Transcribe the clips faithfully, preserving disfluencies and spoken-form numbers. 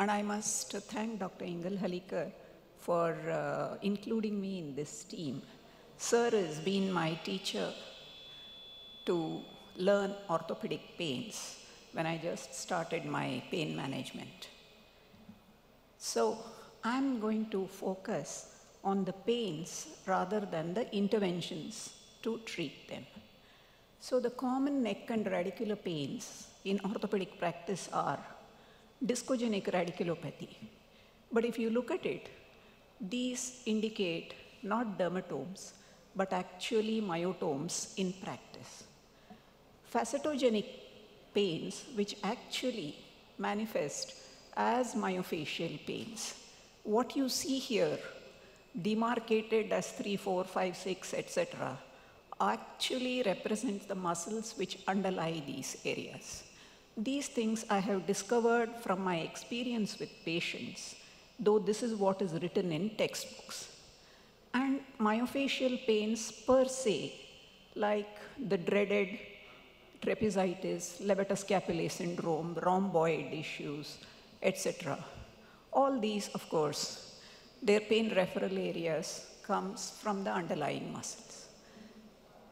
And I must thank Doctor Ingal Halikar for uh, including me in this team. Sir has been my teacher to learn orthopedic pains when I just started my pain management. So I'm going to focus on the pains rather than the interventions to treat them. So the common neck and radicular pains in orthopedic practice are discogenic radiculopathy. But if you look at it, these indicate not dermatomes, but actually myotomes in practice. Facetogenic pains, which actually manifest as myofascial pains. What you see here, demarcated as three, four, five, six, et cetera, actually represents the muscles which underlie these areas. These things I have discovered from my experience with patients, though this is what is written in textbooks. And myofascial pains per se, like the dreaded trapezitis, levetoscapular syndrome, rhomboid issues, et cetera. All these, of course, their pain referral areas comes from the underlying muscles.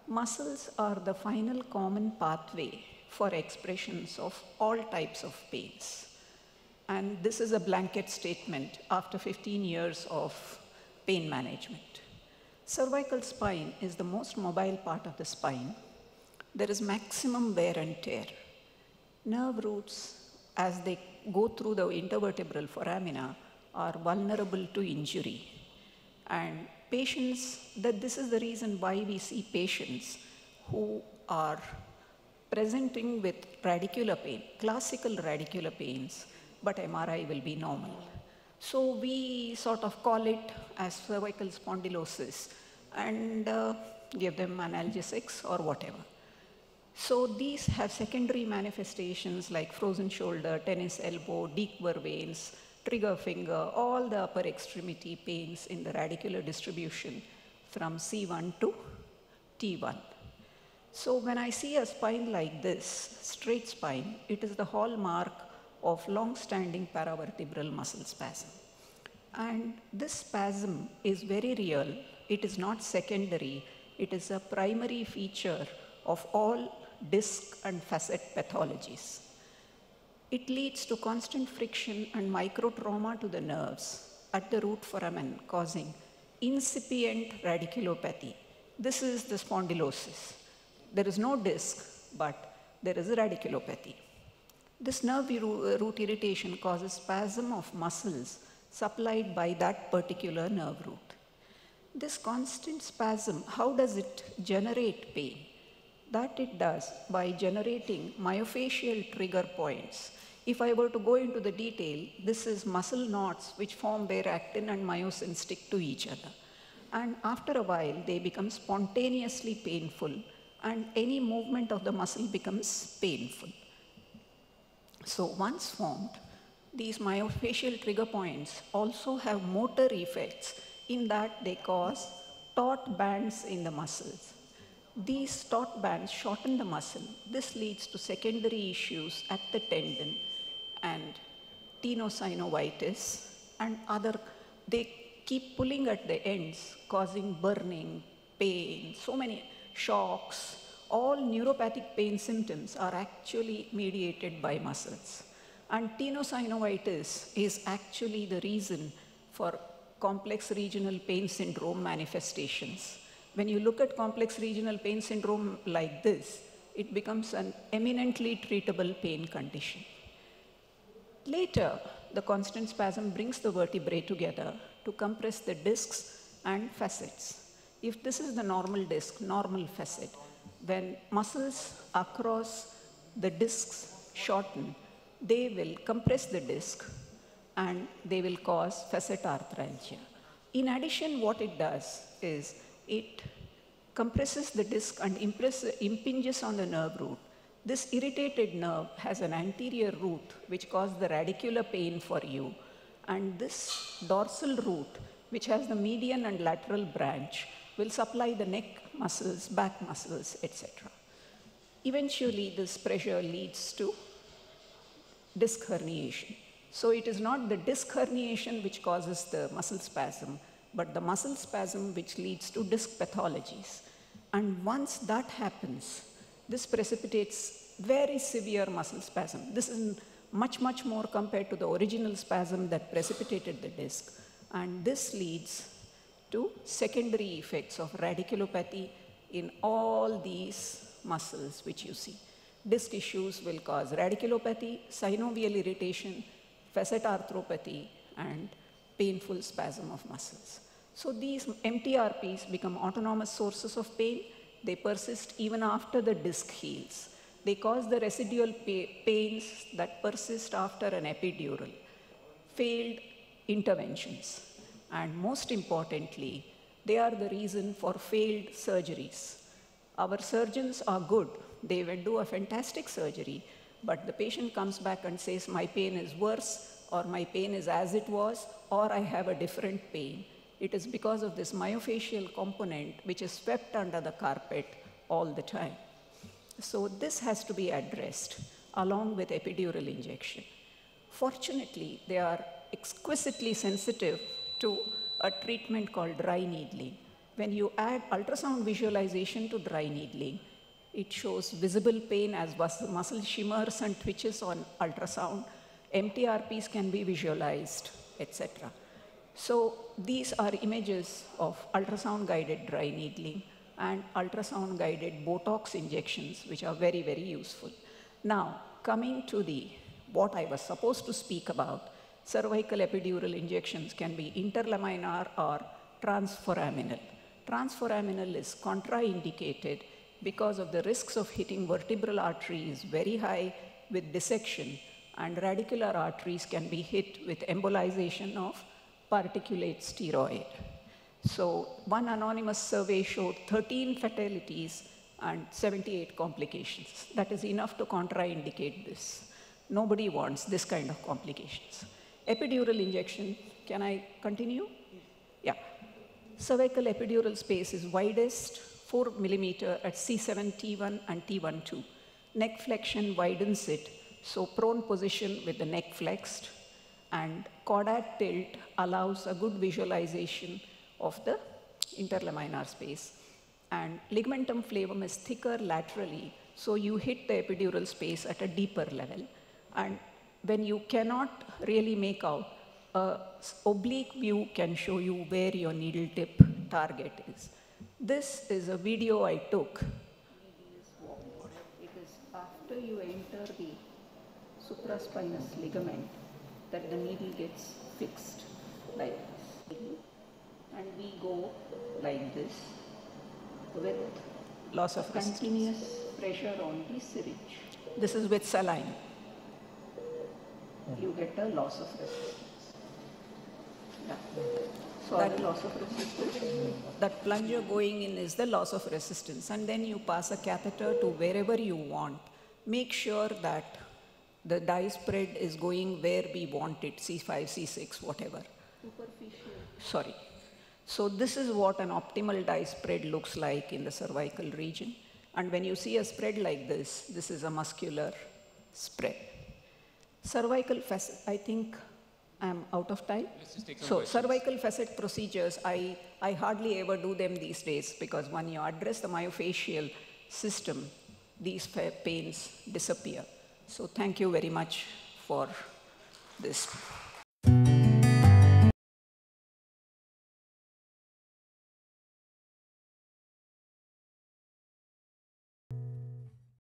Muscles are the final common pathway for expressions of all types of pains. And this is a blanket statement after fifteen years of pain management. Cervical spine is the most mobile part of the spine. There is maximum wear and tear. Nerve roots, as they go through the intervertebral foramina, are vulnerable to injury. And patients, that this is the reason why we see patients who are presenting with radicular pain, classical radicular pains, but M R I will be normal. So we sort of call it as cervical spondylosis and uh, give them analgesics or whatever. So these have secondary manifestations like frozen shoulder, tennis elbow, de Quervain's, trigger finger, all the upper extremity pains in the radicular distribution from C one to T one. So when I see a spine like this, straight spine, it is the hallmark of long-standing paravertebral muscle spasm. And this spasm is very real. It is not secondary. It is a primary feature of all disc and facet pathologies. It leads to constant friction and microtrauma to the nerves at the root foramen, causing incipient radiculopathy. This is the spondylosis. There is no disc, but there is a radiculopathy. This nerve root irritation causes spasm of muscles supplied by that particular nerve root. This constant spasm, how does it generate pain? That it does by generating myofascial trigger points. If I were to go into the detail, this is muscle knots which form where actin and myosin stick to each other. And after a while, they become spontaneously painful, and any movement of the muscle becomes painful. So once formed, these myofascial trigger points also have motor effects in that they cause taut bands in the muscles. These taut bands shorten the muscle. This leads to secondary issues at the tendon and tenosynovitis and other. They keep pulling at the ends, causing burning, pain, so many shocks. All neuropathic pain symptoms are actually mediated by muscles. And tenosynovitis is actually the reason for complex regional pain syndrome manifestations. When you look at complex regional pain syndrome like this, it becomes an eminently treatable pain condition. Later, the constant spasm brings the vertebrae together to compress the discs and facets. If this is the normal disc, normal facet, when muscles across the discs shorten, they will compress the disc and they will cause facet arthralgia. In addition, what it does is it compresses the disc and impinges on the nerve root. This irritated nerve has an anterior root which causes the radicular pain for you. And this dorsal root, which has the median and lateral branch, will supply the neck muscles, back muscles, et cetera. Eventually, this pressure leads to disc herniation. So it is not the disc herniation which causes the muscle spasm, but the muscle spasm which leads to disc pathologies. And once that happens, this precipitates very severe muscle spasm. This is much, much more compared to the original spasm that precipitated the disc. And this leads to secondary effects of radiculopathy in all these muscles which you see. Disc issues will cause radiculopathy, synovial irritation, facet arthropathy, and painful spasm of muscles. So these M T R Ps become autonomous sources of pain. They persist even after the disc heals. They cause the residual pains that persist after an epidural, failed interventions, and most importantly, they are the reason for failed surgeries. Our surgeons are good. They will do a fantastic surgery, but the patient comes back and says, my pain is worse, or my pain is as it was, or I have a different pain. It is because of this myofascial component which is swept under the carpet all the time. So this has to be addressed along with epidural injection. Fortunately, they are exquisitely sensitive to a treatment called dry needling. When you add ultrasound visualization to dry needling, it shows visible pain as muscle shimmers and twitches on ultrasound. M T R Ps can be visualized, et cetera. So these are images of ultrasound-guided dry needling and ultrasound-guided Botox injections, which are very, very useful. Now, coming to the what I was supposed to speak about, cervical epidural injections can be interlaminar or transforaminal. Transforaminal is contraindicated because of the risks of hitting vertebral arteries very high with dissection, and radicular arteries can be hit with embolization of particulate steroid. So one anonymous survey showed thirteen fatalities and seventy-eight complications. That is enough to contraindicate this. Nobody wants this kind of complications. Epidural injection, can I continue? Yeah. Cervical epidural space is widest, four millimeter at C seven T one and T twelve. Neck flexion widens it, so prone position with the neck flexed, and chordate tilt allows a good visualization of the interlaminar space. And ligamentum flavum is thicker laterally, so you hit the epidural space at a deeper level. And when you cannot really make out, an oblique view can show you where your needle tip target is. This is a video I took. It is after you enter the supraspinous ligament that the needle gets fixed like this. And we go like this with loss of continuous pressure on the syringe. This is with saline. You get a loss of resistance. Yeah. So that loss of resistance. That plunger going in is the loss of resistance. And then you pass a catheter to wherever you want. Make sure that the dye spread is going where we want it, C five, C six, whatever. Superficial. Sorry. So this is what an optimal dye spread looks like in the cervical region. And when you see a spread like this, this is a muscular spread. Cervical facet, I think I'm out of time. Let's just take some so questions. Cervical facet procedures, I, I hardly ever do them these days because when you address the myofascial system, these pains disappear. So thank you very much for this.